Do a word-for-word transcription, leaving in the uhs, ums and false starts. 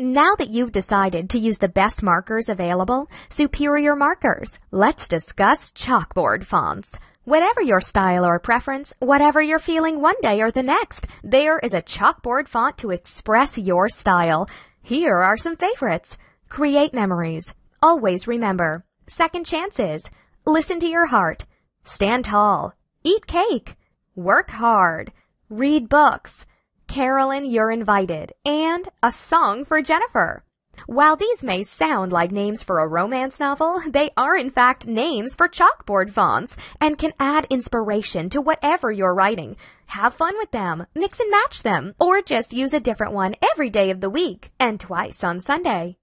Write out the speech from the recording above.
Now that you've decided to use the best markers available, Superior Markers, let's discuss chalkboard fonts. Whatever your style or preference, whatever you're feeling one day or the next, there is a chalkboard font to express your style. Here are some favorites. Create memories. Always remember. Second chances. Listen to your heart. Stand tall. Eat cake. Work hard. Read books. Carolyn, You're Invited, and A Song for Jennifer. While these may sound like names for a romance novel, they are in fact names for chalkboard fonts and can add inspiration to whatever you're writing. Have fun with them, mix and match them, or just use a different one every day of the week and twice on Sunday.